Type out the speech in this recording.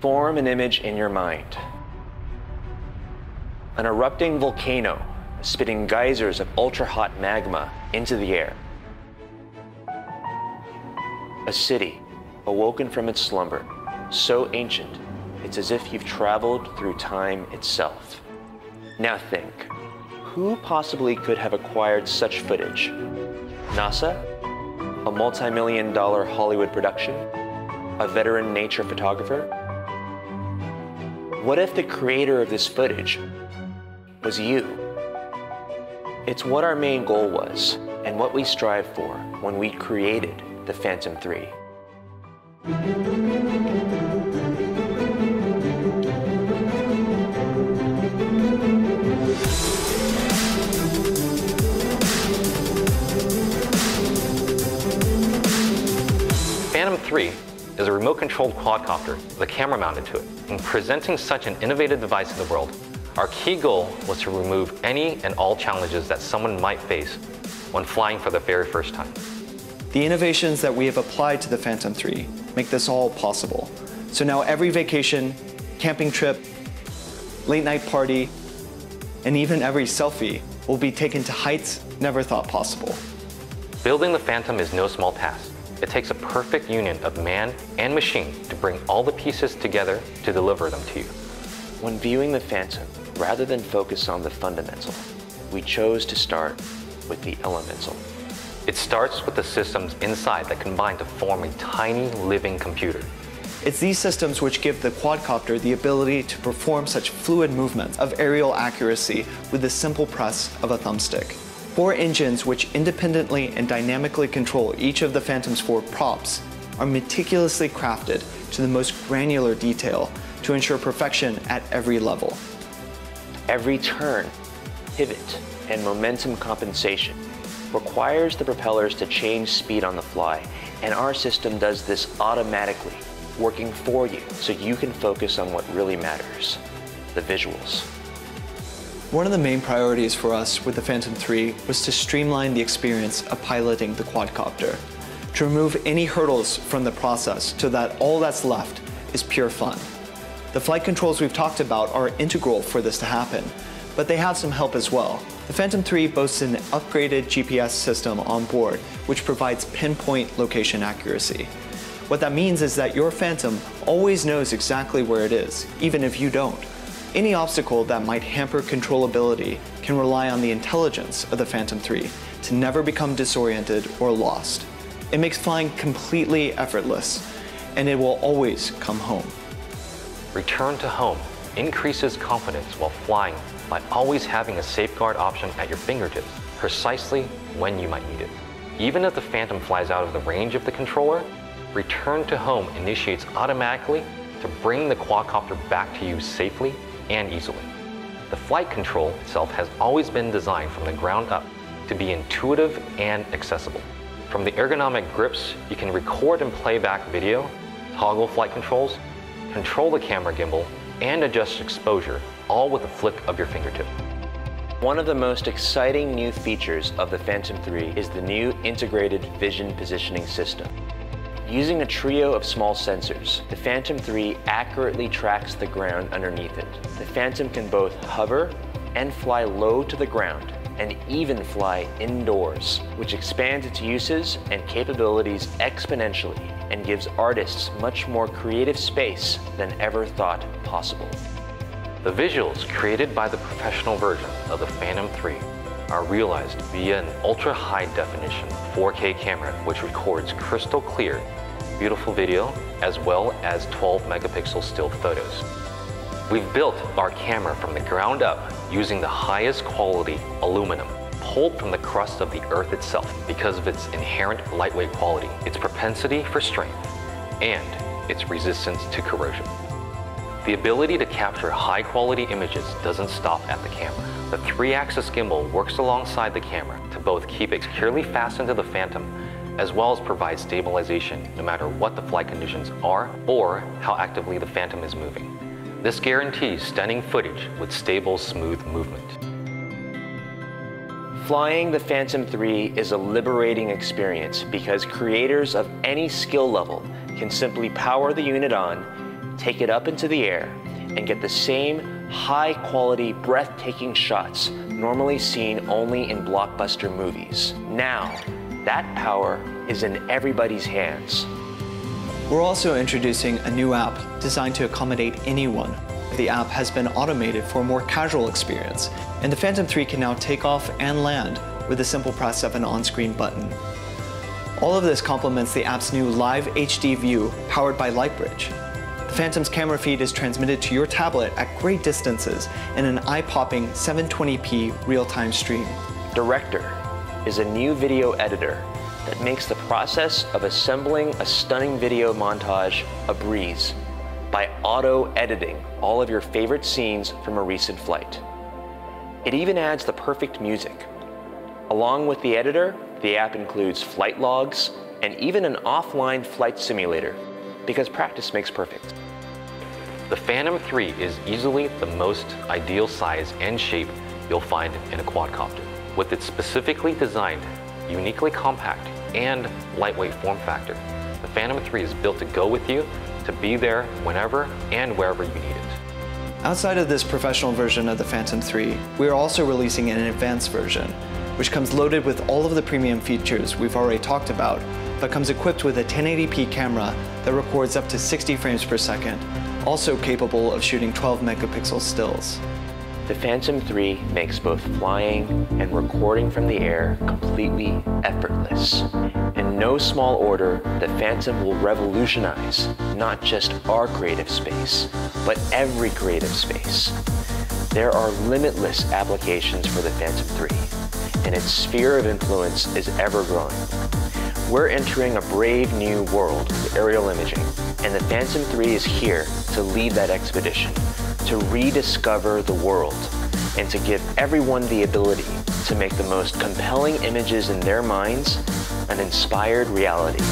Form an image in your mind. An erupting volcano spitting geysers of ultra-hot magma into the air. A city awoken from its slumber, so ancient, it's as if you've traveled through time itself. Now think, who possibly could have acquired such footage? NASA? A multi-million-dollar Hollywood production? A veteran nature photographer? What if the creator of this footage was you? It's what our main goal was, and what we strived for when we created the Phantom 3. Phantom 3 is a remote-controlled quadcopter with a camera mounted to it. In presenting such an innovative device to the world, our key goal was to remove any and all challenges that someone might face when flying for the very first time. The innovations that we have applied to the Phantom 3 make this all possible. So now every vacation, camping trip, late night party, and even every selfie will be taken to heights never thought possible. Building the Phantom is no small task. It takes a perfect union of man and machine to bring all the pieces together to deliver them to you. When viewing the Phantom, rather than focus on the fundamental, we chose to start with the elemental. It starts with the systems inside that combine to form a tiny living computer. It's these systems which give the quadcopter the ability to perform such fluid movements of aerial accuracy with the simple press of a thumbstick. 4 engines which independently and dynamically control each of the Phantom's 4 props are meticulously crafted to the most granular detail to ensure perfection at every level. Every turn, pivot, and momentum compensation requires the propellers to change speed on the fly, and our system does this automatically, working for you so you can focus on what really matters, the visuals. One of the main priorities for us with the Phantom 3 was to streamline the experience of piloting the quadcopter, to remove any hurdles from the process so that all that's left is pure fun. The flight controls we've talked about are integral for this to happen, but they have some help as well. The Phantom 3 boasts an upgraded GPS system on board, which provides pinpoint location accuracy. What that means is that your Phantom always knows exactly where it is, even if you don't. Any obstacle that might hamper controllability can rely on the intelligence of the Phantom 3 to never become disoriented or lost. It makes flying completely effortless, and it will always come home. Return to home increases confidence while flying by always having a safeguard option at your fingertips, precisely when you might need it. Even if the Phantom flies out of the range of the controller, Return to Home initiates automatically to bring the quadcopter back to you safely and easily. The flight control itself has always been designed from the ground up to be intuitive and accessible. From the ergonomic grips, you can record and playback video, toggle flight controls, control the camera gimbal, and adjust exposure, all with a flick of your fingertip. One of the most exciting new features of the Phantom 3 is the new integrated vision positioning system. Using a trio of small sensors, the Phantom 3 accurately tracks the ground underneath it. The Phantom can both hover and fly low to the ground, and even fly indoors, which expands its uses and capabilities exponentially and gives artists much more creative space than ever thought possible. The visuals created by the professional version of the Phantom 3 are realized via an ultra-high definition 4K camera, which records crystal clear, beautiful video, as well as 12-megapixel still photos. We've built our camera from the ground up using the highest quality aluminum, pulled from the crust of the Earth itself because of its inherent lightweight quality, its propensity for strength, and its resistance to corrosion. The ability to capture high-quality images doesn't stop at the camera. The 3-axis gimbal works alongside the camera to both keep it securely fastened to the Phantom, as well as provide stabilization no matter what the flight conditions are or how actively the Phantom is moving. This guarantees stunning footage with stable, smooth movement. Flying the Phantom 3 is a liberating experience because creators of any skill level can simply power the unit on, take it up into the air, and get the same high-quality, breathtaking shots normally seen only in blockbuster movies. Now, that power is in everybody's hands. We're also introducing a new app designed to accommodate anyone. The app has been automated for a more casual experience, and the Phantom 3 can now take off and land with the simple press of an on-screen button. All of this complements the app's new live HD view powered by Lightbridge. The Phantom's camera feed is transmitted to your tablet at great distances in an eye-popping 720p real-time stream. Director is a new video editor that makes the process of assembling a stunning video montage a breeze by auto-editing all of your favorite scenes from a recent flight. It even adds the perfect music. Along with the editor, the app includes flight logs and even an offline flight simulator, because practice makes perfect. The Phantom 3 is easily the most ideal size and shape you'll find in a quadcopter, with its specifically designed, uniquely compact, and lightweight form factor. The Phantom 3 is built to go with you, to be there whenever and wherever you need it. Outside of this professional version of the Phantom 3, we are also releasing an advanced version, which comes loaded with all of the premium features we've already talked about, but comes equipped with a 1080p camera that records up to 60 frames per second, also capable of shooting 12 megapixel stills. The Phantom 3 makes both flying and recording from the air completely effortless. In no small order, the Phantom will revolutionize not just our creative space, but every creative space. There are limitless applications for the Phantom 3, and its sphere of influence is ever-growing. We're entering a brave new world with aerial imaging, and the Phantom 3 is here to lead that expedition, to rediscover the world, and to give everyone the ability to make the most compelling images in their minds an inspired reality.